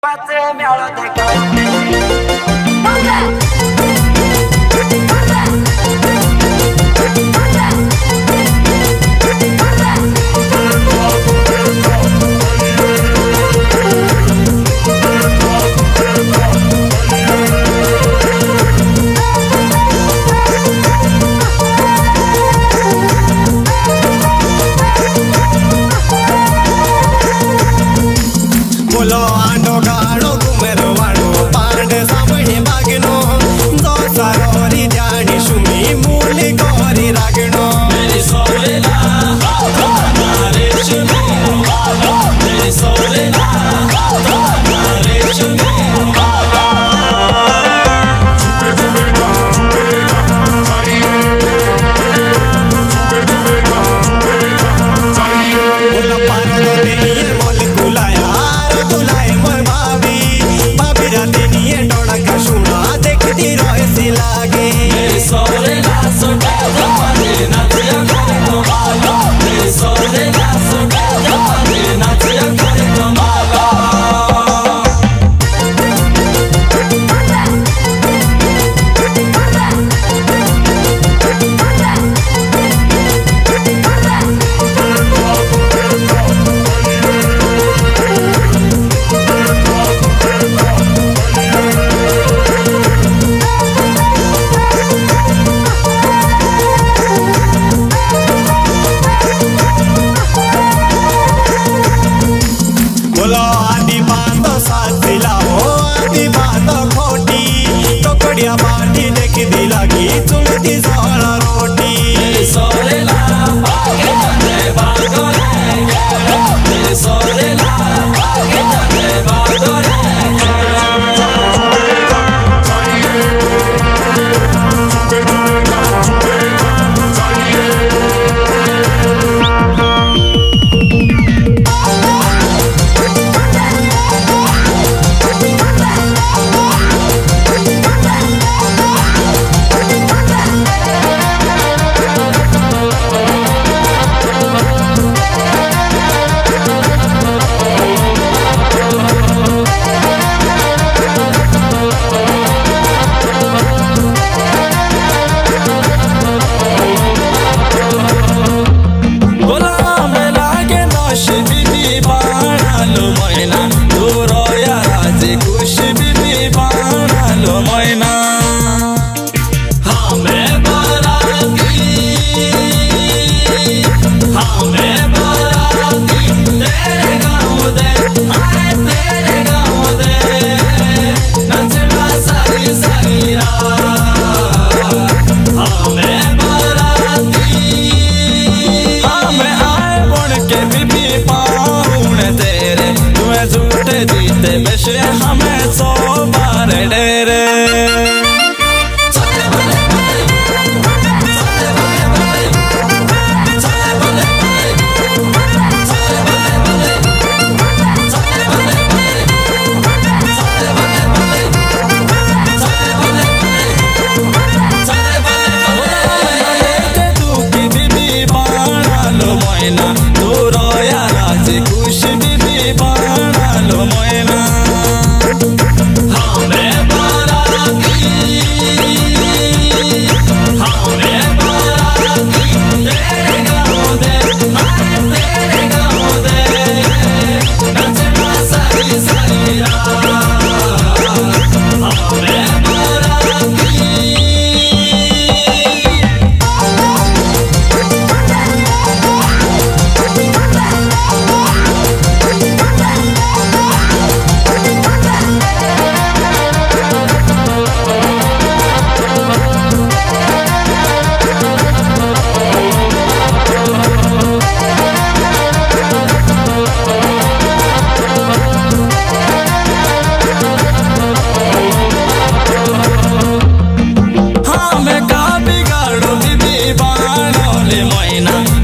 Bate mi-au luat de cap. Moina,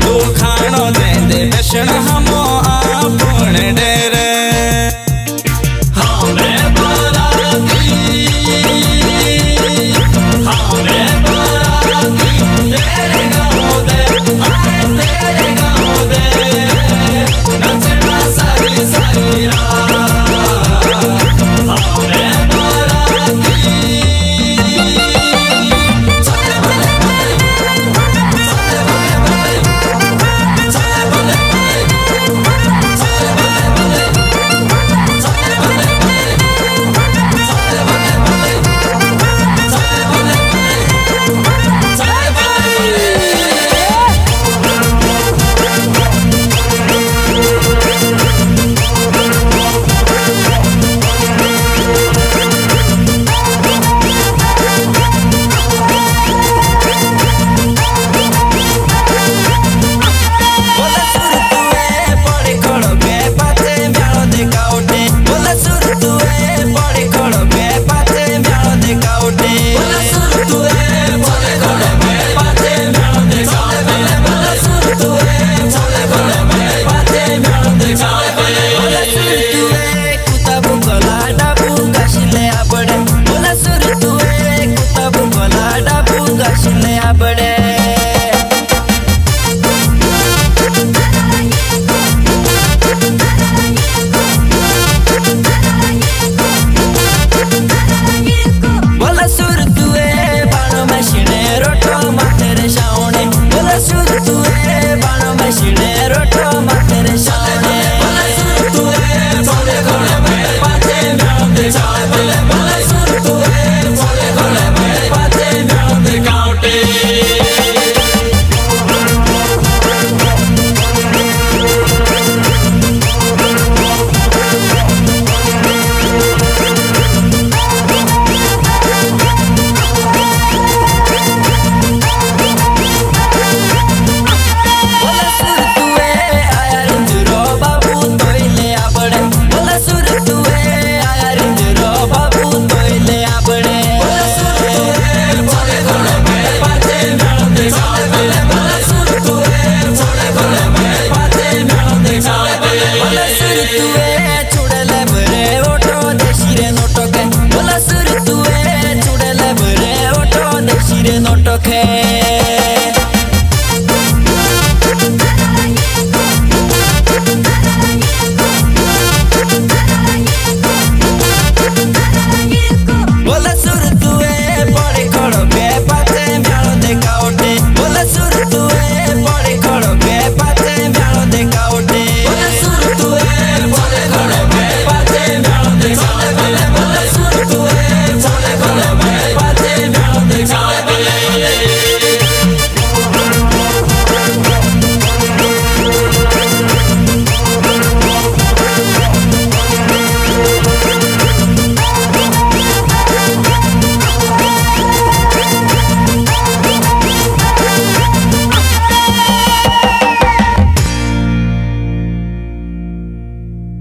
tu khano de de, beshna hamo apne de.